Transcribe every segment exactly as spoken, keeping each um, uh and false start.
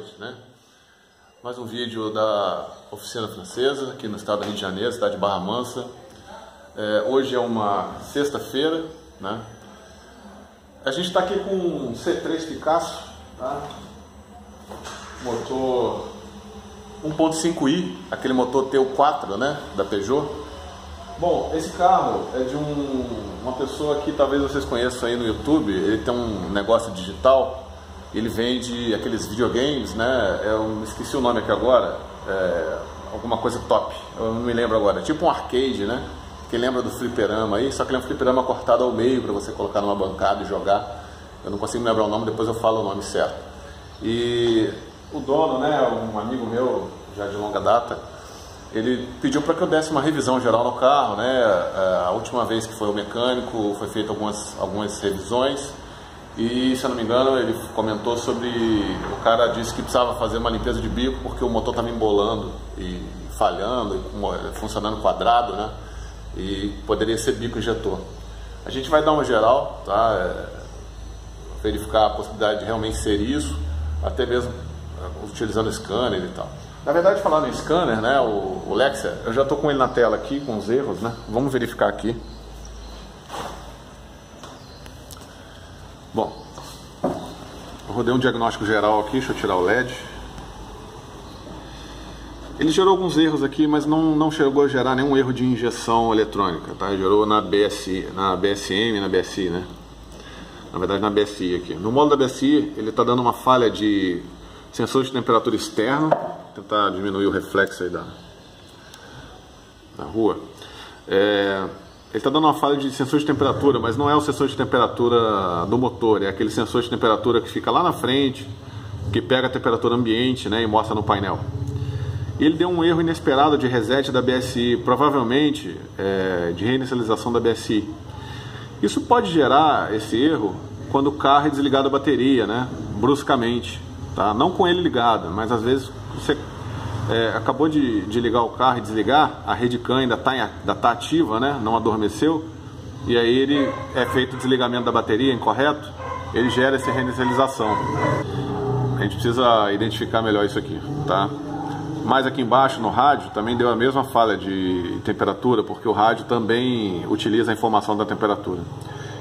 noite, né? Mais um vídeo da Oficina Francesa, aqui no estado do Rio de Janeiro, cidade de Barra Mansa. É, hoje é uma sexta-feira, né? A gente está aqui com um C três Picasso, tá? Motor um ponto cinco i, aquele motor T U quatro, né? Da Peugeot. Bom, esse carro é de um, uma pessoa que talvez vocês conheçam aí no YouTube. Ele tem um negócio digital. Ele vende aqueles videogames, né? Eu esqueci o nome aqui agora, é, alguma coisa top, eu não me lembro agora. Tipo um arcade, né? Quem lembra do fliperama aí, só que ele é um fliperama cortado ao meio para você colocar numa bancada e jogar. Eu não consigo lembrar o nome, depois eu falo o nome certo. E o dono, né, um amigo meu, já de longa data, ele pediu para que eu desse uma revisão geral no carro, né? A última vez que foi o mecânico, foi feita algumas, algumas revisões. E, se eu não me engano, ele comentou sobre... O cara disse que precisava fazer uma limpeza de bico porque o motor estava embolando e falhando, e funcionando quadrado, né? E poderia ser bico injetor. A gente vai dar uma geral, tá? Verificar a possibilidade de realmente ser isso, até mesmo utilizando o scanner e tal. Na verdade, falando em scanner, né? O, o Lexia, eu já estou com ele na tela aqui, com os erros, né? Vamos verificar aqui. Bom, eu rodei um diagnóstico geral aqui, deixa eu tirar o L E D. Ele gerou alguns erros aqui, mas não, não chegou a gerar nenhum erro de injeção eletrônica, tá? Ele gerou na, B S, na B S M, na B S I, né? Na verdade, na B S I aqui. No módulo da B S I, ele está dando uma falha de sensor de temperatura externo. Vou tentar diminuir o reflexo aí da, da rua. É... Ele está dando uma falha de sensor de temperatura, mas não é o sensor de temperatura do motor, é aquele sensor de temperatura que fica lá na frente, que pega a temperatura ambiente, né, e mostra no painel. Ele deu um erro inesperado de reset da B S I, provavelmente é, de reinicialização da B S I. Isso pode gerar esse erro quando o carro é desligado a bateria, né, bruscamente. Tá? Não com ele ligado, mas às vezes você... É, acabou de, de ligar o carro e desligar, a rede C A N ainda está tá ativa, né? Não adormeceu, e aí ele é feito o desligamento da bateria incorreto, ele gera essa reinicialização. A gente precisa identificar melhor isso aqui, tá? Mas aqui embaixo no rádio também deu a mesma falha de temperatura, porque o rádio também utiliza a informação da temperatura.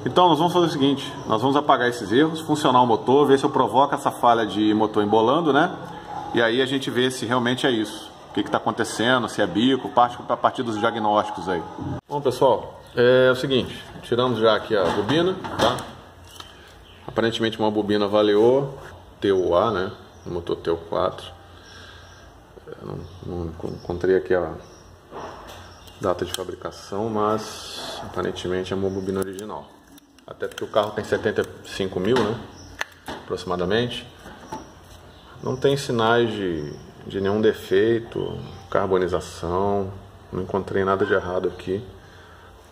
Então nós vamos fazer o seguinte, nós vamos apagar esses erros, funcionar o motor, ver se eu provoco essa falha de motor embolando, né? E aí a gente vê se realmente é isso, o que está acontecendo, se é bico, parte, a partir dos diagnósticos aí. Bom pessoal, é o seguinte, tiramos já aqui a bobina, tá? Aparentemente uma bobina avaliou, T U A, né? O motor T U quatro. Não, não encontrei aqui a data de fabricação, mas aparentemente é uma bobina original. Até porque o carro tem setenta e cinco mil, né? Aproximadamente. Não tem sinais de, de nenhum defeito, carbonização, não encontrei nada de errado aqui.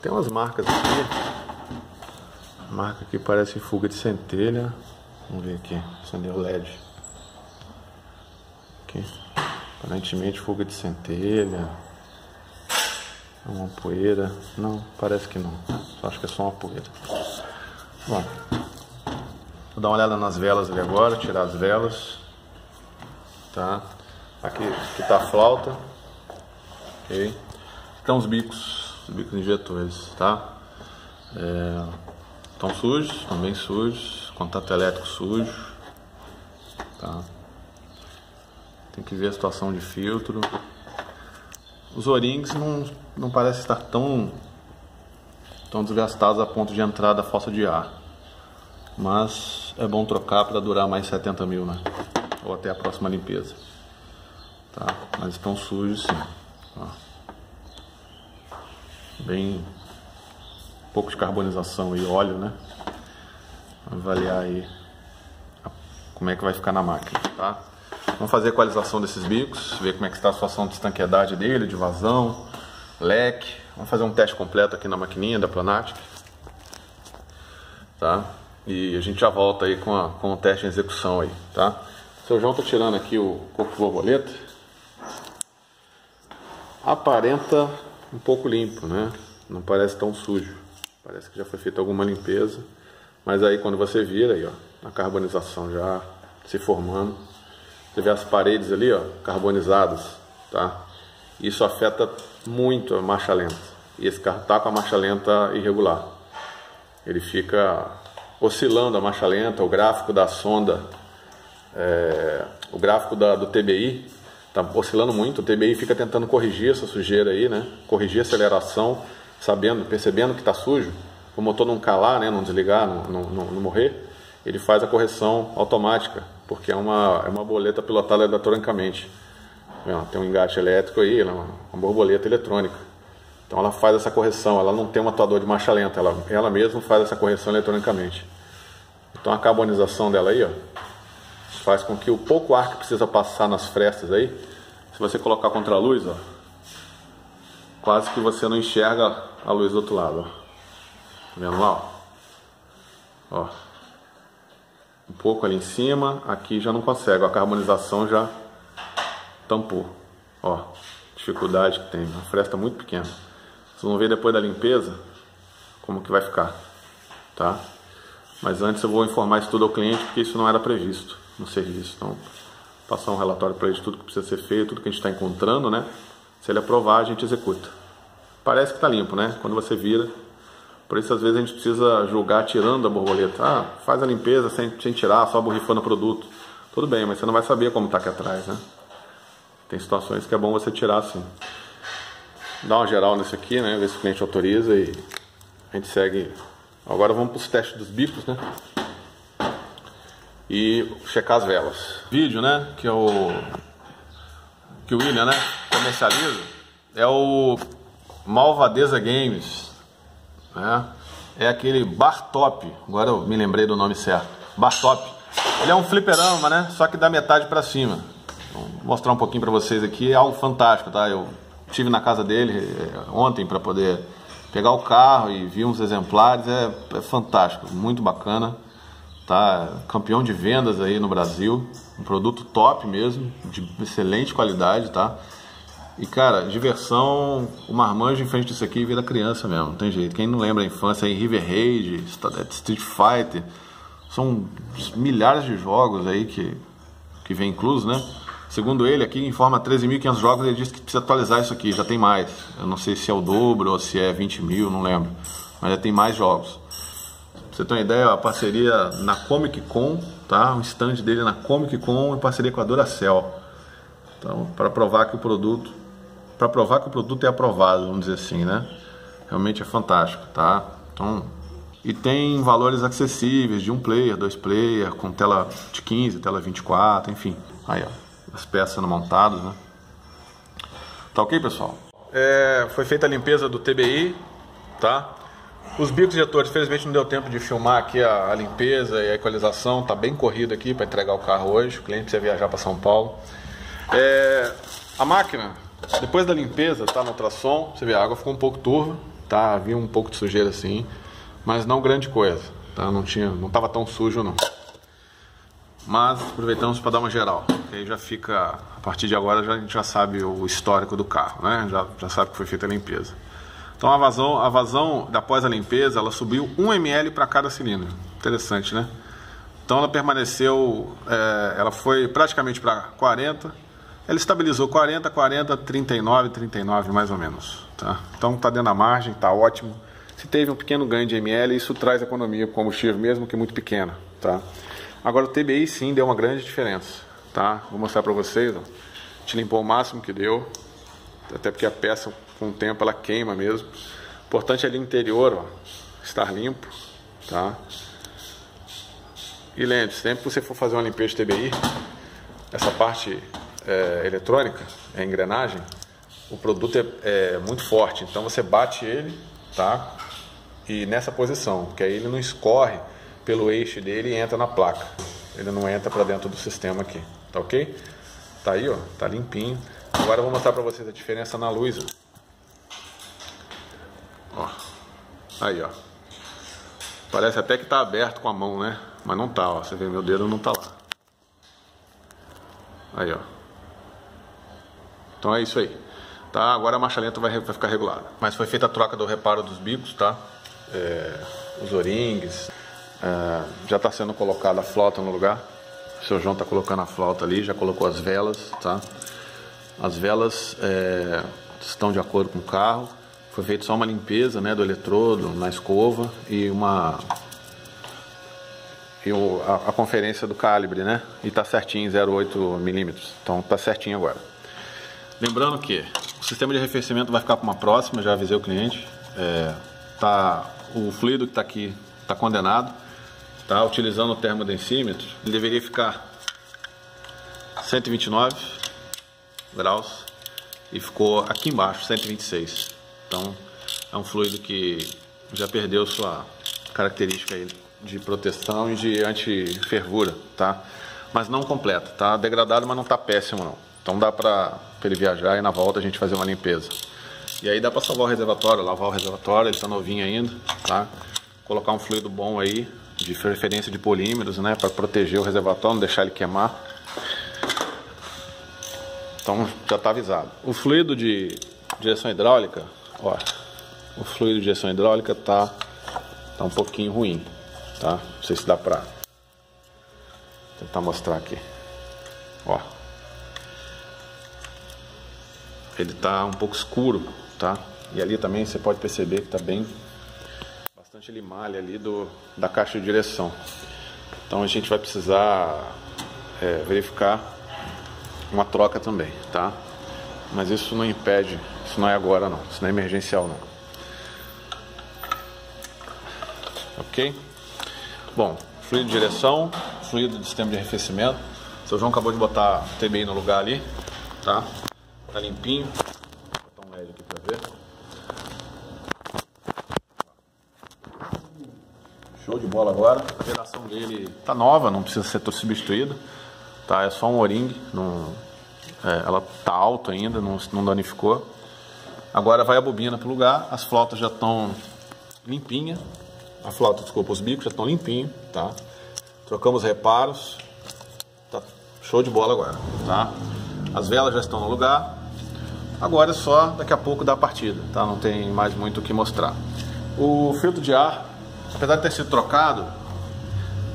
Tem umas marcas aqui, marca que parece fuga de centelha. Vamos ver aqui, acendeu o L E D. Aqui, aparentemente fuga de centelha, uma poeira, não, parece que não, só acho que é só uma poeira. Bom, vou dar uma olhada nas velas ali agora, tirar as velas. Tá. Aqui está a flauta, okay. Estão os bicos, os bicos injetores, tá? É, estão sujos, estão bem sujos, contato elétrico sujo, tá? Tem que ver a situação de filtro. Os O-rings não, não parecem estar tão, tão desgastados a ponto de entrar da fossa de ar, mas é bom trocar para durar mais setenta mil, né? Ou até a próxima limpeza, tá? Mas estão sujos sim, ó. Bem, um pouco de carbonização e óleo, né? Avaliar aí a... como é que vai ficar na máquina, tá? Vamos fazer a equalização desses bicos, ver como é que está a situação de estanqueidade dele, de vazão, leque. Vamos fazer um teste completo aqui na maquininha da Planatic, tá? E a gente já volta aí com, a, com o teste em execução aí, tá? Seu João tá tirando aqui o corpo de borboleta. Aparenta um pouco limpo, né? Não parece tão sujo. Parece que já foi feita alguma limpeza. Mas aí quando você vira aí, ó, a carbonização já se formando. Você vê as paredes ali, ó, carbonizadas, tá? Isso afeta muito a marcha lenta. E esse carro tá com a marcha lenta irregular. Ele fica oscilando a marcha lenta. O gráfico da sonda, é, o gráfico da, do T B I tá oscilando muito. O T B I fica tentando corrigir essa sujeira aí, né? Corrigir a aceleração, sabendo, percebendo que tá sujo. O motor não calar, né? Não desligar, não, não, não, não morrer. Ele faz a correção automática, porque é uma, é uma boleta pilotada eletronicamente. Tem um engate elétrico aí, uma, uma borboleta eletrônica. Então ela faz essa correção, ela não tem um atuador de marcha lenta, ela, ela mesma faz essa correção eletronicamente. Então a carbonização dela aí, ó, faz com que o pouco ar que precisa passar nas frestas aí, se você colocar contra a luz, ó, quase que você não enxerga a luz do outro lado, ó. Tá vendo lá, ó? Ó. Um pouco ali em cima, aqui já não consegue, a carbonização já tampou. Ó, dificuldade que tem, uma fresta muito pequena. Vocês vão ver depois da limpeza como que vai ficar, tá? Mas antes eu vou informar isso tudo ao cliente, porque isso não era previsto no serviço. Então, passar um relatório para ele de tudo que precisa ser feito, tudo que a gente está encontrando, né? Se ele aprovar, a gente executa. Parece que tá limpo, né? Quando você vira. Por isso, às vezes, a gente precisa julgar tirando a borboleta. Ah, faz a limpeza sem, sem tirar, só borrifando o produto. Tudo bem, mas você não vai saber como está aqui atrás, né? Tem situações que é bom você tirar, assim. Dá uma geral nesse aqui, né? Ver se o cliente autoriza e a gente segue. Agora vamos para os testes dos bicos, né? E checar as velas. Vídeo, né? Que é o... Que o William, né? Comercializa. É o Malvadeza Games. É aquele Bar Top. Agora eu me lembrei do nome certo. Bar Top. Ele é um fliperama, né? Só que da metade pra cima. Vou mostrar um pouquinho pra vocês aqui. É algo fantástico, tá? Eu estive na casa dele ontem pra poder pegar o carro e vi uns exemplares. É, é fantástico, muito bacana, tá? Campeão de vendas aí no Brasil. Um produto top mesmo, de excelente qualidade, tá? E cara, diversão, o marmanjo em frente disso aqui vira criança mesmo, não tem jeito. Quem não lembra a infância aí, River Raid, Street Fighter, são milhares de jogos aí que, que vem incluso, né? Segundo ele, aqui informa treze mil e quinhentos jogos, ele disse que precisa atualizar isso aqui, já tem mais. Eu não sei se é o dobro ou se é vinte mil, não lembro, mas já tem mais jogos. Pra você ter uma ideia, a parceria na Comic Con, tá? O stand dele na Comic Con em parceria com a Duracell. Então, para provar que o produto... Para provar que o produto é aprovado, vamos dizer assim, né? Realmente é fantástico, tá? Então, e tem valores acessíveis de um player, dois player, com tela de quinze, tela vinte e quatro, enfim. Aí, ó, as peças sendo montadas, né? Tá ok, pessoal? É, foi feita a limpeza do T B I, tá? Os bicos injetores, infelizmente não deu tempo de filmar aqui a, a limpeza e a equalização. Tá bem corrido aqui para entregar o carro hoje. O cliente precisa viajar para São Paulo. É, a máquina... Depois da limpeza, tá, no ultrassom, você vê a água ficou um pouco turva, tá, havia um pouco de sujeira assim, mas não grande coisa, tá, não tinha, não tava tão sujo não. Mas aproveitamos para dar uma geral, aí já fica, a partir de agora já, a gente já sabe o histórico do carro, né, já, já sabe que foi feita a limpeza. Então a vazão, a vazão após a limpeza, ela subiu um mililitro para cada cilindro, interessante, né. Então ela permaneceu, é, ela foi praticamente para quarenta. Ele estabilizou quarenta, quarenta, trinta e nove, trinta e nove mais ou menos, tá? Então está dentro da margem, está ótimo. Se teve um pequeno ganho de M L, isso traz economia para o combustível, mesmo que muito pequena, tá? Agora o T B I sim deu uma grande diferença, tá? Vou mostrar para vocês, ó. Te limpou o máximo que deu, até porque a peça com o tempo ela queima mesmo. O importante é ali o interior, ó, estar limpo, tá? E lembre-se, sempre que você for fazer uma limpeza de T B I, essa parte... É, eletrônica, é engrenagem, o produto é, é muito forte, então você bate ele, tá? E nessa posição, porque aí ele não escorre pelo eixo dele e entra na placa, ele não entra para dentro do sistema aqui, tá ok? Tá aí, ó, tá limpinho. Agora eu vou mostrar para vocês a diferença na luz, ó. Ó, aí, ó, parece até que tá aberto com a mão, né? Mas não tá, ó, você vê meu dedo não tá lá. Aí, ó. Então é isso aí, tá? Agora a marcha lenta vai, vai ficar regulada. Mas foi feita a troca do reparo dos bicos, tá? É, os o-rings, é, já está sendo colocada a flauta no lugar, O seu João tá colocando a flauta ali, já colocou as velas, tá? As velas é, estão de acordo com o carro. Foi feito só uma limpeza, né, do eletrodo na escova e uma... E o, a, a conferência do calibre, né? E tá certinho, zero vírgula oito milímetros. Então tá certinho agora. Lembrando que o sistema de arrefecimento vai ficar para uma próxima, já avisei o cliente. É, tá, o fluido que está aqui está condenado. Tá, utilizando o termodensímetro, ele deveria ficar cento e vinte e nove graus e ficou aqui embaixo cento e vinte e seis. Então é um fluido que já perdeu sua característica aí de proteção e de anti-fervura, tá? Mas não completa, tá degradado, mas não tá péssimo não. Então dá para ele viajar e na volta a gente fazer uma limpeza. E aí dá para salvar o reservatório, lavar o reservatório, ele tá novinho ainda, tá? Colocar um fluido bom aí, de preferência de polímeros, né, para proteger o reservatório, não deixar ele queimar. Então já tá avisado. O fluido de direção hidráulica, ó, o fluido de direção hidráulica tá tá um pouquinho ruim. Tá? Não sei se dá pra tentar mostrar aqui. Ó, ele tá um pouco escuro, tá? E ali também você pode perceber que tá bem, bastante limalha ali do, da caixa de direção. Então a gente vai precisar é, verificar uma troca também, tá? Mas isso não impede, isso não é agora não, isso não é emergencial não. Ok? Bom, fluido de direção, fluido do sistema de arrefecimento. O seu João acabou de botar o T B I no lugar ali, tá? Tá limpinho. Vou botar um L E D aqui pra ver. Show de bola agora. A geração dele tá nova, não precisa ser substituída, tá? É só um O-ring, não... é, ela tá alta ainda, não, não danificou. Agora vai a bobina pro lugar, as flautas já estão limpinhas. A flauta, desculpa, os bicos já estão limpinhos, tá? Trocamos reparos, tá show de bola agora, tá? As velas já estão no lugar, agora é só daqui a pouco dar a partida, tá? Não tem mais muito o que mostrar. O filtro de ar, apesar de ter sido trocado,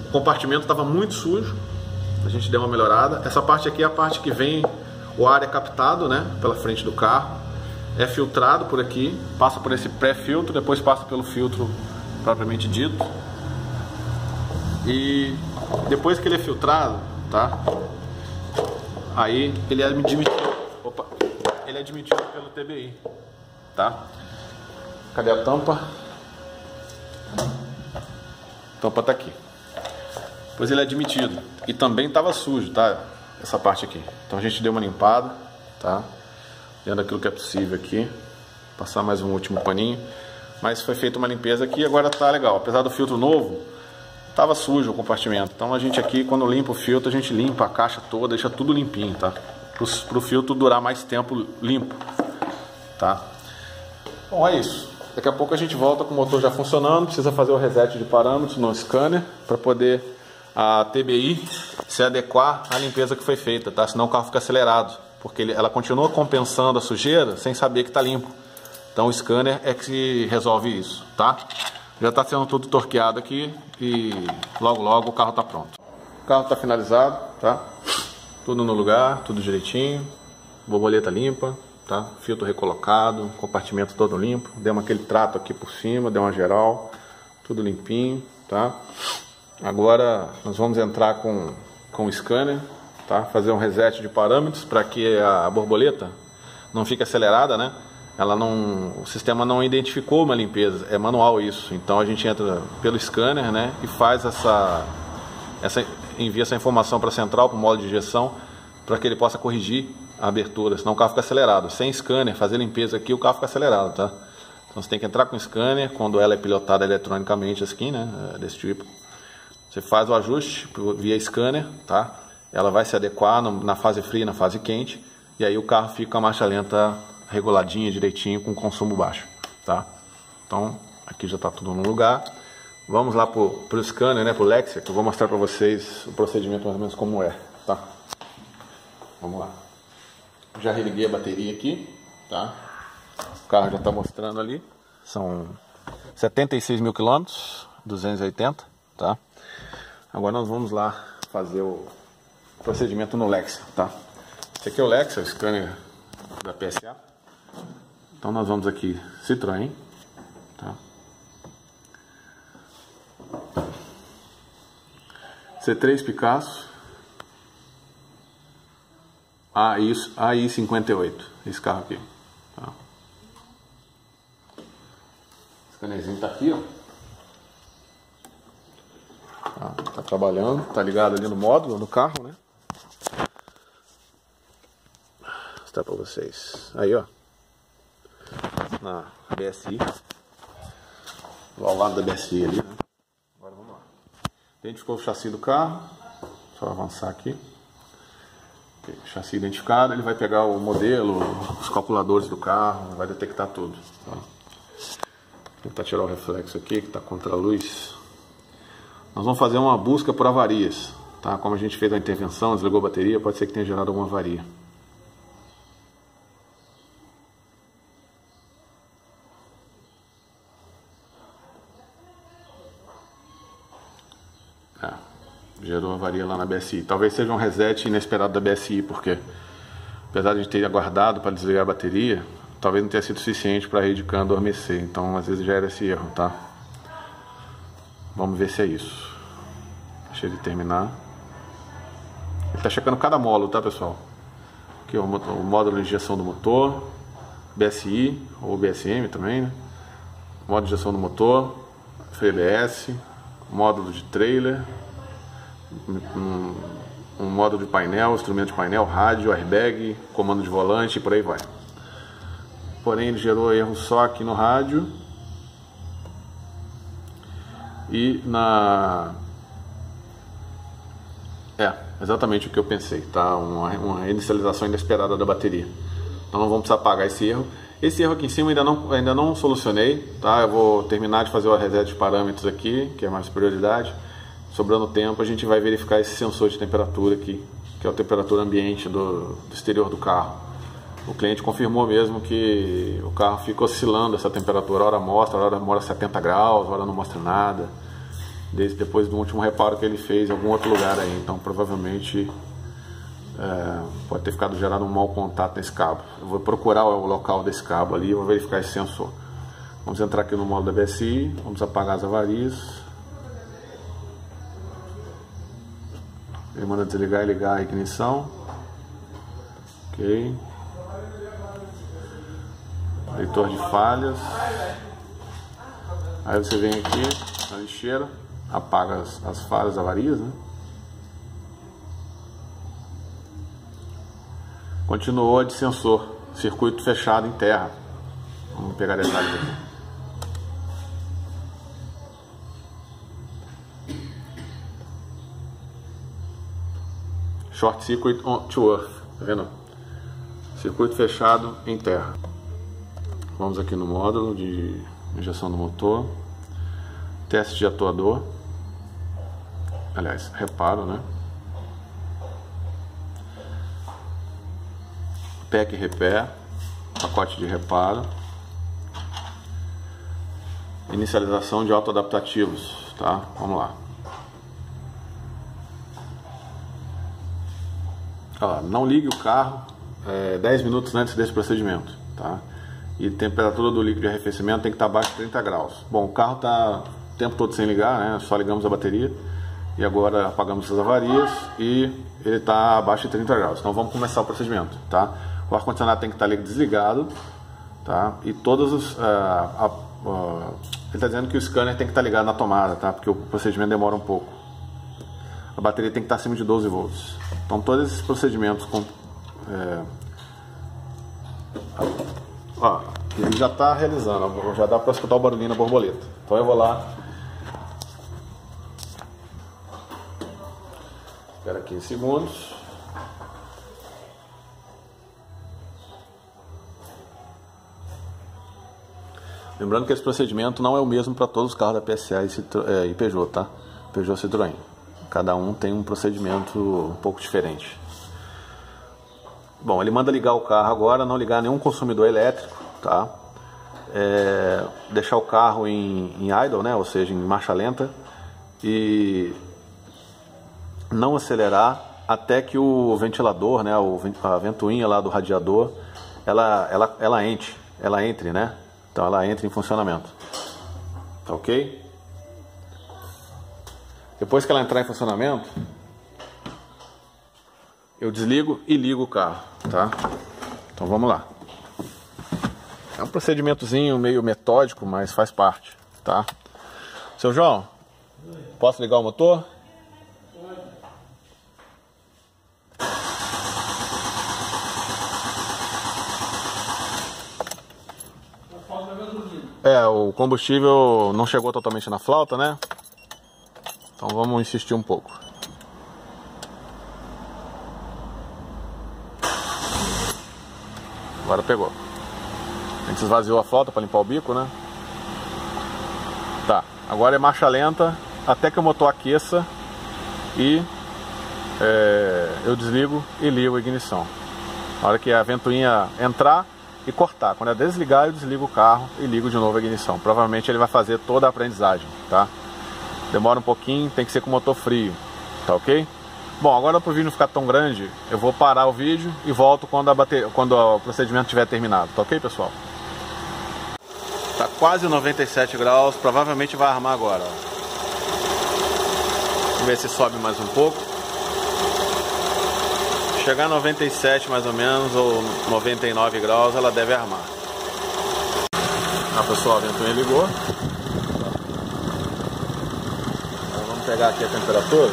o compartimento estava muito sujo, a gente deu uma melhorada. Essa parte aqui é a parte que vem, o ar é captado, né, pela frente do carro, é filtrado por aqui, passa por esse pré-filtro, depois passa pelo filtro propriamente dito, e depois que ele é filtrado, tá? Aí ele é admitido, opa, ele é admitido pelo T B I, tá? Cadê a tampa? A tampa tá aqui. Pois ele é admitido e também tava sujo, tá? Essa parte aqui. Então a gente deu uma limpada, tá? Dentro daquilo que é possível aqui. Passar mais um último paninho. Mas foi feita uma limpeza aqui e agora tá legal. Apesar do filtro novo, tava sujo o compartimento. Então a gente aqui, quando limpa o filtro, a gente limpa a caixa toda, deixa tudo limpinho, tá? Pro, pro filtro durar mais tempo limpo, tá? Bom, é isso. Daqui a pouco a gente volta com o motor já funcionando. Precisa fazer o reset de parâmetros no scanner para poder a T B I se adequar à limpeza que foi feita, tá? Senão o carro fica acelerado, porque ele, ela continua compensando a sujeira sem saber que tá limpo. Então o scanner é que se resolve isso, tá? Já está sendo tudo torqueado aqui e logo logo o carro está pronto. O carro está finalizado, tá? Tudo no lugar, tudo direitinho. Borboleta limpa, tá? Filtro recolocado, compartimento todo limpo. Demos aquele trato aqui por cima, deu uma geral. Tudo limpinho, tá? Agora nós vamos entrar com, com o scanner, tá? Fazer um reset de parâmetros para que a borboleta não fique acelerada, né? Ela não, o sistema não identificou uma limpeza, é manual isso. Então a gente entra pelo scanner, né, e faz essa, essa envia essa informação para a central, para o modo de injeção, para que ele possa corrigir a abertura, senão o carro fica acelerado. Sem scanner, fazer limpeza aqui, o carro fica acelerado, tá? Então você tem que entrar com o scanner, quando ela é pilotada eletronicamente assim, né, desse tipo. Você faz o ajuste via scanner, tá? Ela vai se adequar no, na fase fria e na fase quente, e aí o carro fica com a marcha lenta reguladinha direitinho, com consumo baixo, tá? Então aqui já está tudo no lugar. Vamos lá pro, pro scanner, né, pro Lexia, que eu vou mostrar para vocês o procedimento mais ou menos como é, tá? Vamos lá. Já religuei a bateria aqui, tá? O carro já está mostrando ali, são setenta e seis mil quilômetros, duzentos e oitenta, tá? Agora nós vamos lá fazer o, procedimento no Lexia, tá? Esse aqui é o Lexia, o scanner da P S A. Então nós vamos aqui, Citroën, tá? C três Picasso, A I cinquenta e oito, esse carro aqui, tá? O scannerzinho tá aqui, ó. Tá trabalhando, tá ligado ali no módulo, no carro, né? Vou mostrar pra vocês. Aí, ó. Na B S I. Lá ao lado da B S I ali, né? Agora vamos lá. Identificou o chassi do carro. Só avançar aqui. Okay. Chassi identificado, ele vai pegar o modelo, os calculadores do carro, vai detectar tudo. Tá? Tentar tirar o reflexo aqui, que tá contra a luz. Nós vamos fazer uma busca por avarias, tá? Como a gente fez a intervenção, desligou a bateria, pode ser que tenha gerado alguma avaria. Ah, gerou avaria lá na B S I. Talvez seja um reset inesperado da B S I, porque apesar de ter aguardado para desligar a bateria, talvez não tenha sido suficiente para a rede C A N adormecer. Então, às vezes gera esse erro, tá? Vamos ver se é isso. Deixa ele terminar. Ele tá checando cada módulo, tá, pessoal? Aqui o, motor, o módulo de injeção do motor, B S I ou B S M também, né? Módulo de injeção do motor, F B S, módulo de trailer, um, um módulo de painel, instrumento de painel, rádio, airbag, comando de volante e por aí vai. Porém, ele gerou erro só aqui no rádio e na... É, exatamente o que eu pensei, tá? Uma, uma inicialização inesperada da bateria. Então não vamos precisar apagar esse erro. Esse erro aqui em cima ainda não, ainda não solucionei, tá? Eu vou terminar de fazer o reset de parâmetros aqui, que é mais prioridade. Sobrando tempo, a gente vai verificar esse sensor de temperatura aqui, que é a temperatura ambiente do, do exterior do carro. O cliente confirmou mesmo que o carro fica oscilando essa temperatura, hora mostra, hora mostra setenta graus, hora não mostra nada, desde depois do último reparo que ele fez em algum outro lugar aí. Então provavelmente é, pode ter ficado gerado um mau contato nesse cabo. Eu vou procurar o local desse cabo ali e vou verificar esse sensor. Vamos entrar aqui no módulo da B S I, vamos apagar as avarias. Ele manda desligar e ligar a ignição. Ok. Leitor de falhas. Aí você vem aqui na lixeira, apaga as, as falhas, avarias, né? Continuou a de sensor, circuito fechado em terra. Vamos pegar detalhes aqui. Short circuit on to earth, tá vendo? Circuito fechado em terra. Vamos aqui no módulo de injeção do motor, teste de atuador, aliás, reparo, né? P E C repair, pacote de reparo, inicialização de autoadaptativos, tá? Vamos lá. Olha lá, não ligue o carro é, dez minutos antes desse procedimento, tá? E temperatura do líquido de arrefecimento tem que estar abaixo de trinta graus. Bom, o carro está o tempo todo sem ligar, né? Só ligamos a bateria. E agora apagamos essas avarias e ele está abaixo de trinta graus. Então vamos começar o procedimento, tá? O ar-condicionado tem que estar desligado, tá? E todos os... Uh, a, uh, ele está dizendo que o scanner tem que estar ligado na tomada, tá? Porque o procedimento demora um pouco. A bateria tem que estar acima de doze volts. Então todos esses procedimentos com... É, Ó, ele já está realizando, já dá para escutar o barulhinho da borboleta. Então eu vou lá. Espera quinze segundos. Lembrando que esse procedimento não é o mesmo para todos os carros da P S A e, Citro... é, e Peugeot, tá? Peugeot e Citroën. Cada um tem um procedimento um pouco diferente. Bom, ele manda ligar o carro agora, não ligar nenhum consumidor elétrico, tá? É, deixar o carro em, em idle, né? Ou seja, em marcha lenta. E não acelerar até que o ventilador, né, a ventoinha lá do radiador, ela, ela, ela entre, ela entre, né? Então ela entra em funcionamento, tá ok? Depois que ela entrar em funcionamento, eu desligo e ligo o carro, tá? Então vamos lá. É um procedimentozinho meio metódico, mas faz parte, tá? Seu João, posso ligar o motor? É, o combustível não chegou totalmente na flauta, né? Então vamos insistir um pouco. Agora pegou. A gente esvaziou a flauta para limpar o bico, né? Tá, agora é marcha lenta até que o motor aqueça e é, eu desligo e ligo a ignição. Na hora que a ventoinha entrar e cortar. Quando eu desligar, eu desligo o carro e ligo de novo a ignição. Provavelmente ele vai fazer toda a aprendizagem, tá? Demora um pouquinho, tem que ser com o motor frio, tá ok? Bom, agora para o vídeo não ficar tão grande, eu vou parar o vídeo e volto quando, a bater... quando o procedimento estiver terminado, tá ok, pessoal? Tá quase noventa e sete graus, provavelmente vai armar agora, ó. Vamos ver se sobe mais um pouco. Chegar a noventa e sete mais ou menos, ou noventa e nove graus, ela deve armar. Ah, pessoal, a ventoinha ligou. Então, vamos pegar aqui a temperatura.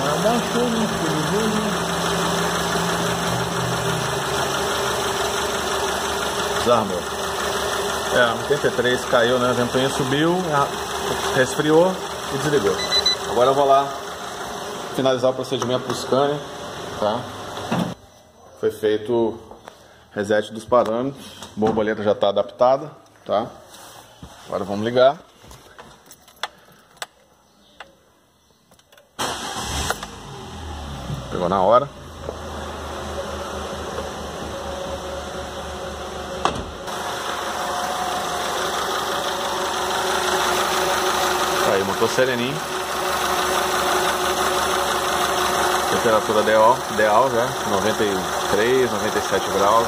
Abaixou, né? Desarmou. É, oitenta e três caiu, né? A ventoinha subiu, resfriou e desligou. Agora eu vou lá finalizar o procedimento do scanner, tá? Foi feito o reset dos parâmetros, a borboleta já está adaptada, tá? Agora vamos ligar. Pegou na hora. Tô sereninho. Temperatura ideal, ideal já, noventa e três, noventa e sete graus.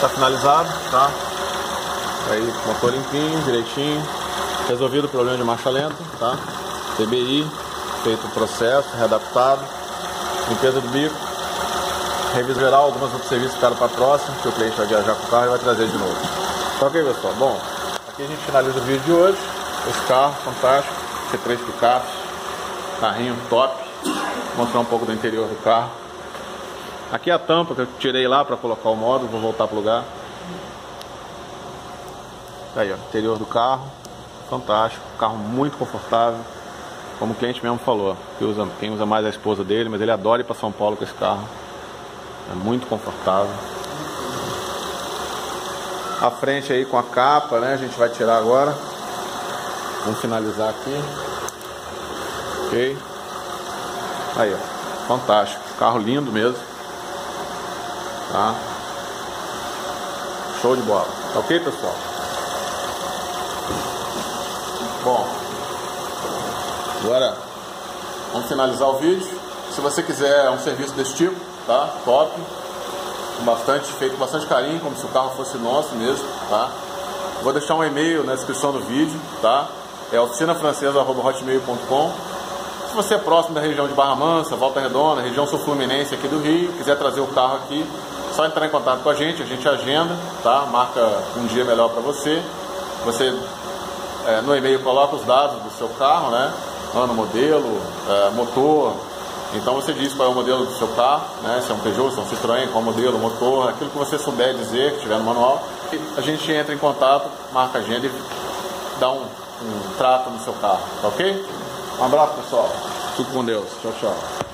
Tá finalizado, tá? Aí, motor limpinho, direitinho. Resolvido o problema de marcha lenta, tá? T B I, feito o processo, readaptado. Limpeza do bico. Revisão geral, algumas outros serviços ficaram para a próxima, que o cliente vai viajar com o carro e vai trazer de novo. Tá ok, pessoal? Bom, aqui a gente finaliza o vídeo de hoje. Esse carro fantástico, C três Picasso, carrinho top. Vou mostrar um pouco do interior do carro. Aqui é a tampa que eu tirei lá para colocar o módulo, vou voltar pro lugar. Aí, ó, interior do carro, fantástico, carro muito confortável. Como o cliente mesmo falou, que usa, quem usa mais é a esposa dele, mas ele adora ir para São Paulo com esse carro. É muito confortável. A frente aí com a capa, né, a gente vai tirar agora. Vamos finalizar aqui. Ok. Aí, ó. Fantástico. Carro lindo mesmo. Tá? Show de bola. Tá ok, pessoal? Bom. Agora, vamos finalizar o vídeo. Se você quiser um serviço desse tipo, tá? Top. Bastante, feito com bastante carinho, como se o carro fosse nosso mesmo, tá? Vou deixar um e-mail na descrição do vídeo, tá? É oficina francesa arroba hotmail ponto com. Se você é próximo da região de Barra Mansa, Volta Redonda, região sul fluminense aqui do Rio, quiser trazer o carro aqui, só entrar em contato com a gente, a gente agenda, tá? Marca um dia melhor para você. Você é, no e-mail coloca os dados do seu carro, né? Ano, modelo, é, motor. Então você diz qual é o modelo do seu carro, né? Se é um Peugeot, se é um Citroën, qual é o modelo, motor, aquilo que você souber dizer, que tiver no manual. A gente entra em contato, marca a agenda e dá um um trato no seu carro, tá ok? Um abraço, pessoal. Fique com Deus. Tchau, tchau.